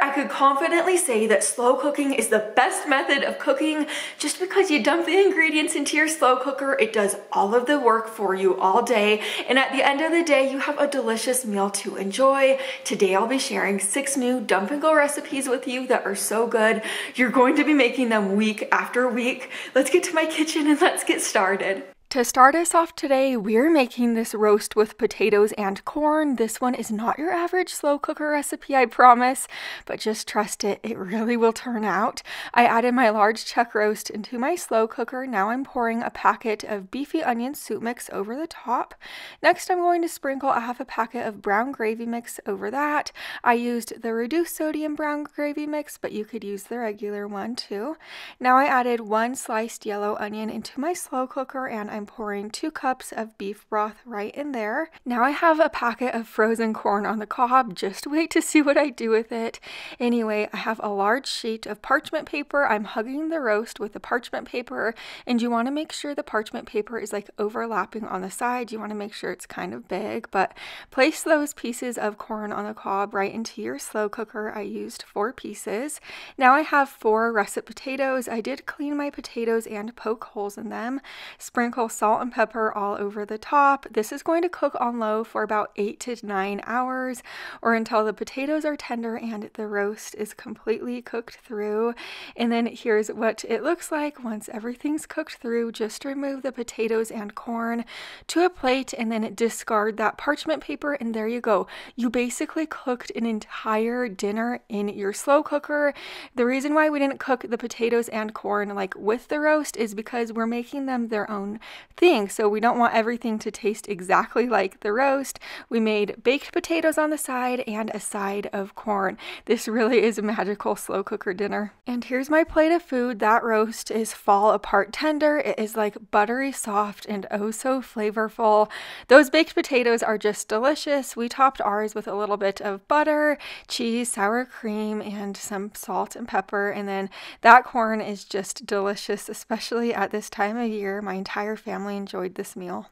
However, I could confidently say that slow cooking is the best method of cooking. Just because you dump the ingredients into your slow cooker, it does all of the work for you all day. And at the end of the day, you have a delicious meal to enjoy. Today, I'll be sharing 6 new dump and go recipes with you that are so good. You're going to be making them week after week. Let's get to my kitchen and let's get started. To start us off today, we're making this roast with potatoes and corn. This one is not your average slow cooker recipe, I promise, but just trust it, it really will turn out. I added my large chuck roast into my slow cooker. Now I'm pouring a packet of beefy onion soup mix over the top. Next, I'm going to sprinkle a half a packet of brown gravy mix over that. I used the reduced sodium brown gravy mix, but you could use the regular one too. Now I added 1 sliced yellow onion into my slow cooker, and I'm pouring 2 cups of beef broth right in there. Now I have a packet of frozen corn on the cob. Just wait to see what I do with it. Anyway, I have a large sheet of parchment paper. I'm hugging the roast with the parchment paper, and you want to make sure the parchment paper is like overlapping on the side. You want to make sure it's kind of big, but place those pieces of corn on the cob right into your slow cooker. I used 4 pieces. Now I have 4 russet potatoes. I did clean my potatoes and poke holes in them. Sprinkle salt and pepper all over the top. This is going to cook on low for about 8 to 9 hours, or until the potatoes are tender and the roast is completely cooked through. And then here's what it looks like once everything's cooked through. Just remove the potatoes and corn to a plate and then discard that parchment paper, and there you go. You basically cooked an entire dinner in your slow cooker. The reason why we didn't cook the potatoes and corn like with the roast is because we're making them their own thing, so we don't want everything to taste exactly like the roast. We made baked potatoes on the side and a side of corn. This really is a magical slow cooker dinner. And here's my plate of food. That roast is fall apart tender. It is like buttery soft and oh so flavorful. Those baked potatoes are just delicious. We topped ours with a little bit of butter, cheese, sour cream, and some salt and pepper. And then that corn is just delicious, especially at this time of year. My entire family enjoyed this meal.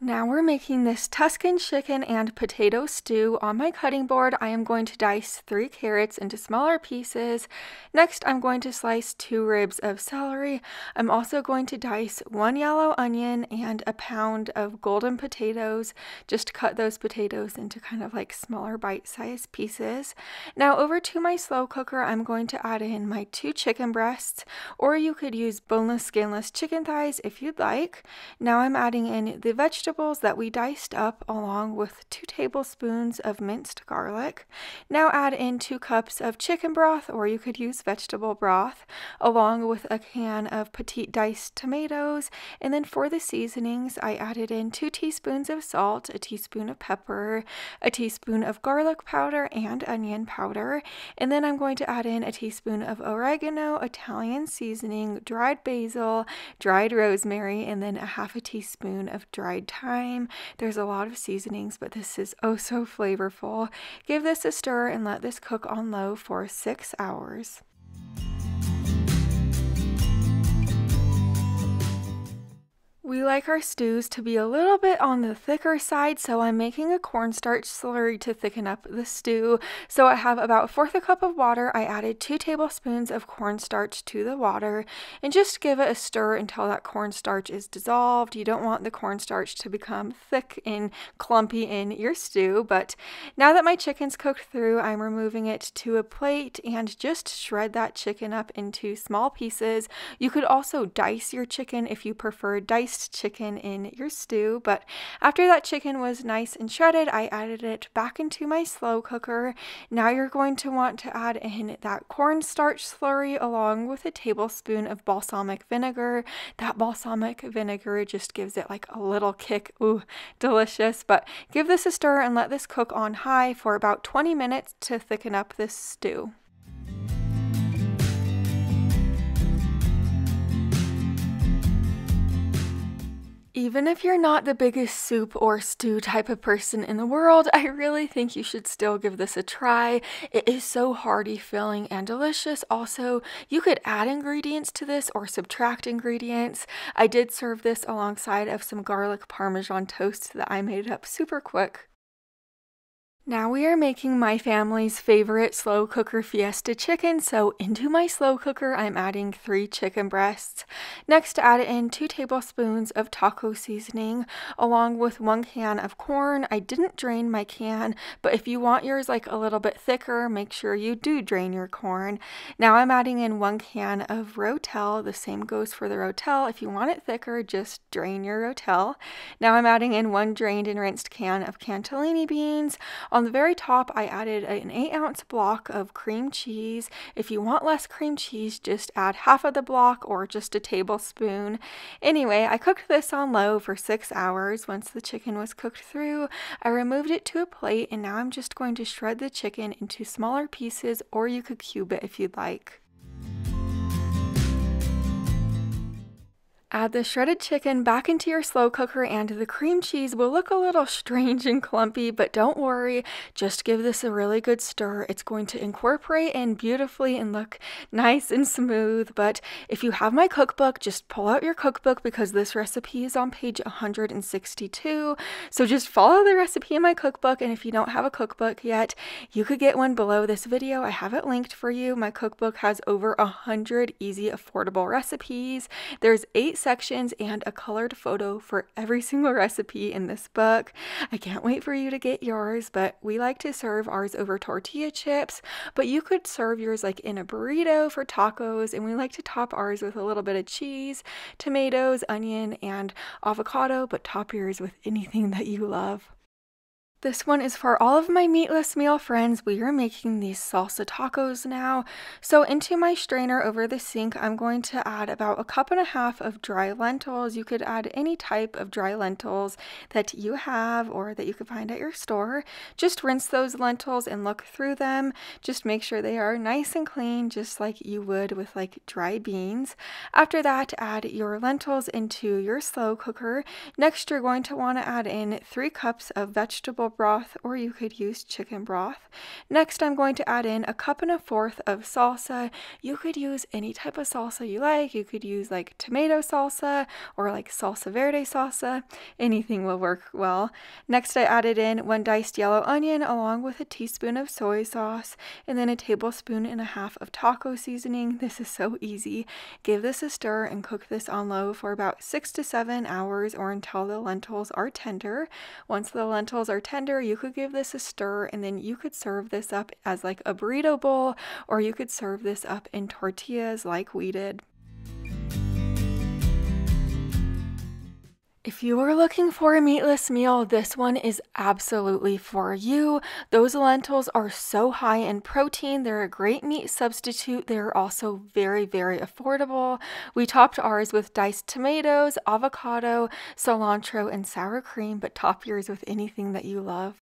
Now we're making this Tuscan chicken and potato stew. On my cutting board, I am going to dice 3 carrots into smaller pieces. Next, I'm going to slice 2 ribs of celery. I'm also going to dice 1 yellow onion and a pound of golden potatoes. Just cut those potatoes into kind of like smaller bite-sized pieces. Now over to my slow cooker, I'm going to add in my 2 chicken breasts, or you could use boneless, skinless chicken thighs if you'd like. Now I'm adding in the vegetables that we diced up, along with 2 tablespoons of minced garlic. Now add in 2 cups of chicken broth, or you could use vegetable broth, along with a can of petite diced tomatoes. And then for the seasonings, I added in 2 teaspoons of salt, a teaspoon of pepper, a teaspoon of garlic powder, and onion powder. And then I'm going to add in a teaspoon of oregano, Italian seasoning, dried basil, dried rosemary, and then a half a teaspoon of dried thyme. There's a lot of seasonings, but this is oh so flavorful. Give this a stir and let this cook on low for 6 hours. We like our stews to be a little bit on the thicker side, so I'm making a cornstarch slurry to thicken up the stew. So I have about 1/4 cup of water. I added 2 tablespoons of cornstarch to the water, and just give it a stir until that cornstarch is dissolved. You don't want the cornstarch to become thick and clumpy in your stew. But now that my chicken's cooked through, I'm removing it to a plate and just shred that chicken up into small pieces. You could also dice your chicken if you prefer diced chicken in your stew, but after that chicken was nice and shredded, I added it back into my slow cooker. Now you're going to want to add in that cornstarch slurry along with a tablespoon of balsamic vinegar. That balsamic vinegar just gives it like a little kick. Ooh, delicious. But give this a stir and let this cook on high for about 20 minutes to thicken up this stew. Even if you're not the biggest soup or stew type of person in the world, I really think you should still give this a try. It is so hearty, filling, and delicious. Also, you could add ingredients to this or subtract ingredients. I did serve this alongside of some garlic parmesan toast that I made up super quick. Now we are making my family's favorite slow cooker Fiesta chicken, so into my slow cooker I'm adding 3 chicken breasts. Next add in 2 tablespoons of taco seasoning along with 1 can of corn. I didn't drain my can, but if you want yours like a little bit thicker, make sure you do drain your corn. Now I'm adding in 1 can of Rotel. The same goes for the Rotel. If you want it thicker, just drain your Rotel. Now I'm adding in 1 drained and rinsed can of cantellini beans. On the very top, I added an 8-ounce block of cream cheese. If you want less cream cheese, just add half of the block or just a tablespoon. Anyway, I cooked this on low for 6 hours. Once the chicken was cooked through, I removed it to a plate, and now I'm just going to shred the chicken into smaller pieces, or you could cube it if you'd like. Add the shredded chicken back into your slow cooker, and the cream cheese will look a little strange and clumpy, but don't worry, just give this a really good stir. It's going to incorporate in beautifully and look nice and smooth. But if you have my cookbook, just pull out your cookbook because this recipe is on page 162. So just follow the recipe in my cookbook, and if you don't have a cookbook yet, you could get one below this video. I have it linked for you. My cookbook has over 100 easy, affordable recipes. There's 8 sections and a colored photo for every single recipe in this book. I can't wait for you to get yours, but we like to serve ours over tortilla chips, but you could serve yours like in a burrito for tacos, and we like to top ours with a little bit of cheese, tomatoes, onion, and avocado, but top yours with anything that you love. This one is for all of my meatless meal friends. We are making these salsa tacos now. So into my strainer over the sink, I'm going to add about a 1.5 cups of dry lentils. You could add any type of dry lentils that you have or that you could find at your store. Just rinse those lentils and look through them. Just make sure they are nice and clean, just like you would with like dry beans. After that, add your lentils into your slow cooker. Next, you're going to want to add in 3 cups of vegetable broth, or you could use chicken broth. Next, I'm going to add in a 1.25 cups of salsa. You could use any type of salsa you like. You could use like tomato salsa or like salsa verde salsa. Anything will work well. Next, I added in 1 diced yellow onion along with a teaspoon of soy sauce and then a 1.5 tablespoons of taco seasoning. This is so easy. Give this a stir and cook this on low for about 6 to 7 hours or until the lentils are tender. Once the lentils are tender, you could give this a stir, and then you could serve this up as like a burrito bowl, or you could serve this up in tortillas like we did. If you are looking for a meatless meal, this one is absolutely for you. Those lentils are so high in protein. They're a great meat substitute. They're also very, very affordable. We topped ours with diced tomatoes, avocado, cilantro, and sour cream, but top yours with anything that you love.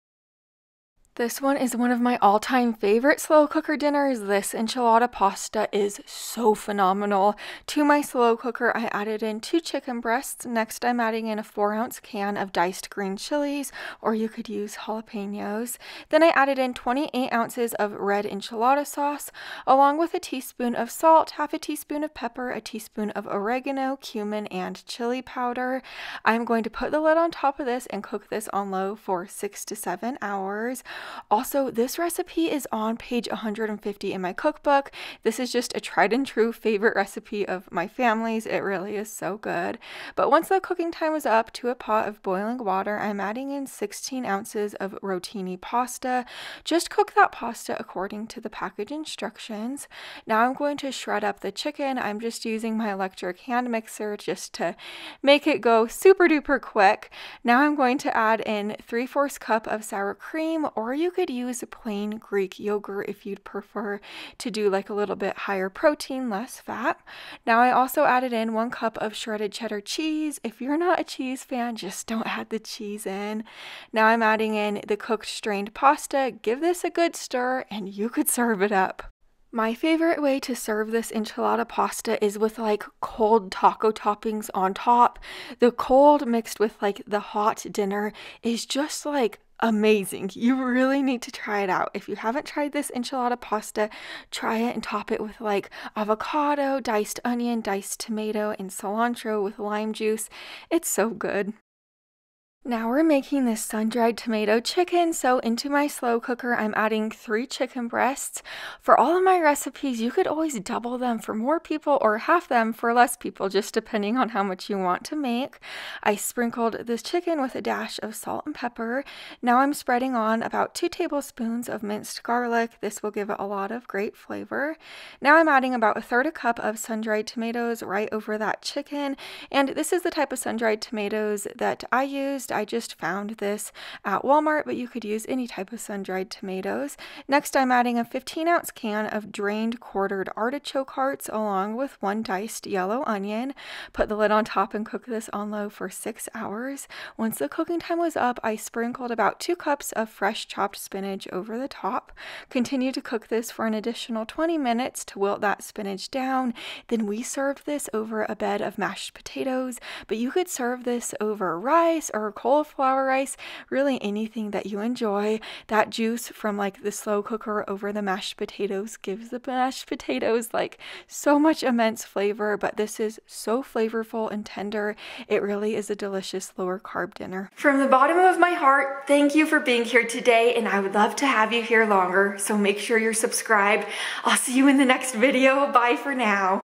This one is one of my all-time favorite slow cooker dinners. This enchilada pasta is so phenomenal. To my slow cooker, I added in 2 chicken breasts. Next, I'm adding in a 4-ounce can of diced green chilies, or you could use jalapenos. Then I added in 28 ounces of red enchilada sauce, along with a teaspoon of salt, half a teaspoon of pepper, a teaspoon of oregano, cumin, and chili powder. I'm going to put the lid on top of this and cook this on low for 6 to 7 hours. Also, this recipe is on page 150 in my cookbook. This is just a tried and true favorite recipe of my family's. It really is so good. But once the cooking time was up, to a pot of boiling water, I'm adding in 16 ounces of rotini pasta. Just cook that pasta according to the package instructions. Now I'm going to shred up the chicken. I'm just using my electric hand mixer just to make it go super duper quick. Now I'm going to add in 3/4 cup of sour cream, or you could use a plain Greek yogurt if you'd prefer to do like a little bit higher protein, less fat. Now I also added in 1 cup of shredded cheddar cheese. If you're not a cheese fan, just don't add the cheese in. Now I'm adding in the cooked strained pasta. Give this a good stir and you could serve it up. My favorite way to serve this enchilada pasta is with like cold taco toppings on top. The cold mixed with like the hot dinner is just like amazing. You really need to try it out. If you haven't tried this enchilada pasta, try it and top it with like avocado, diced onion, diced tomato, and cilantro with lime juice. It's so good. Now we're making this sun-dried tomato chicken, so into my slow cooker I'm adding 3 chicken breasts. For all of my recipes, you could always double them for more people or half them for less people, just depending on how much you want to make. I sprinkled this chicken with a dash of salt and pepper. Now I'm spreading on about 2 tablespoons of minced garlic. This will give it a lot of great flavor. Now I'm adding about 1/3 cup of sun-dried tomatoes right over that chicken, and this is the type of sun-dried tomatoes that I used. I just found this at Walmart, but you could use any type of sun-dried tomatoes. Next, I'm adding a 15-ounce can of drained quartered artichoke hearts along with 1 diced yellow onion. Put the lid on top and cook this on low for 6 hours. Once the cooking time was up, I sprinkled about 2 cups of fresh chopped spinach over the top. Continue to cook this for an additional 20 minutes to wilt that spinach down. Then we served this over a bed of mashed potatoes, but you could serve this over rice or cauliflower rice, really anything that you enjoy. That juice from like the slow cooker over the mashed potatoes gives the mashed potatoes like so much immense flavor, but this is so flavorful and tender. It really is a delicious lower carb dinner. From the bottom of my heart, thank you for being here today, and I would love to have you here longer, so make sure you're subscribed. I'll see you in the next video. Bye for now.